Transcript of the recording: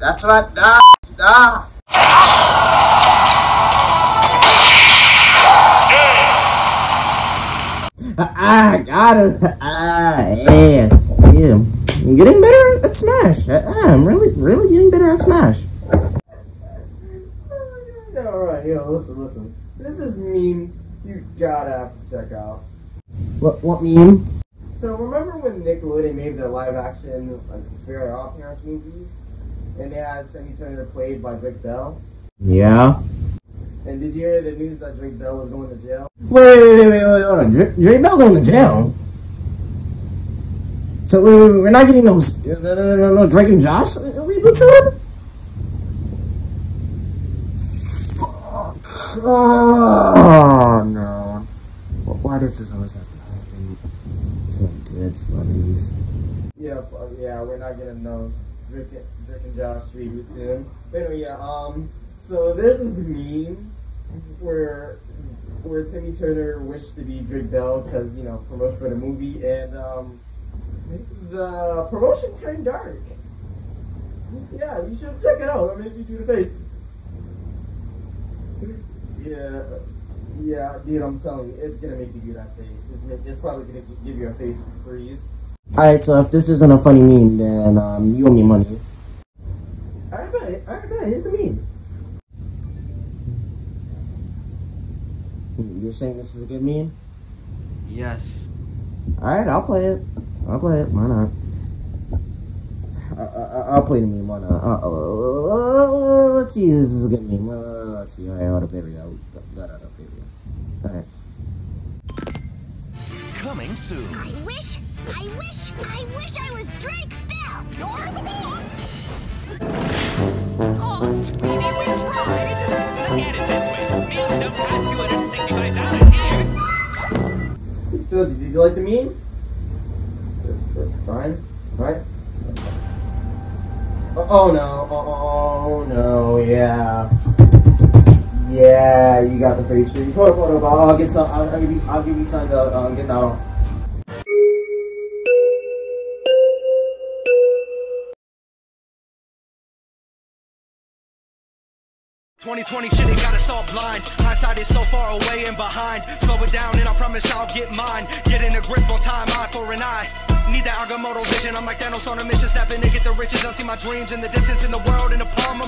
That's right, nah. I got it. Yeah. I'm getting better at Smash. I'm really getting better at Smash. Alright, yo, listen. This is meme you gotta have to check out. What meme? So remember when Nickelodeon made their live action like Fairly OddParents movies? And they had Timmy Turner played by Drake Bell? Yeah. And did you hear the news that Drake Bell was going to jail? Wait, hold on. Drake Bell going to jail? So wait, we're not getting no Drake and Josh reboot to him? Oh no. Why does this always have to happen to good celebrities? Yeah, we're not getting no Drake and Josh reboot to him. But anyway, yeah, so there's this meme where Timmy Turner wished to be Drake Bell because, you know, promotion for the movie, and the promotion turned dark. Yeah, you should check it out. I mean, if you do the face. Yeah, dude, I'm telling you, it's gonna make you do that face. It's probably gonna give you a face freeze. Alright, so if this isn't a funny meme, then you owe me money. Alright, here's the meme. You're saying this is a good meme? Yes. Alright, I'll play it. Why not? I'll play the meme. Why not? Let's see. This is a good meme. Let's see. Alright, I'll play it. Alright. Coming soon. I wish I was Drake Bell. You're the boss. Oh, Stevie, we're right. Look at it this way. So, did you like the meme? Fine, right? Oh no, yeah. Yeah, you got the face freeze. Hold on, I'll give you something to get now. Shit, it got us all blind. My side is so far away and behind. Slow it down and I promise I'll get mine. Get in a grip on time, eye for an eye. Need that Agamotto vision, I'm like Thanos on a mission. Snapping to get the riches, I see my dreams in the distance, in the world, in the palm of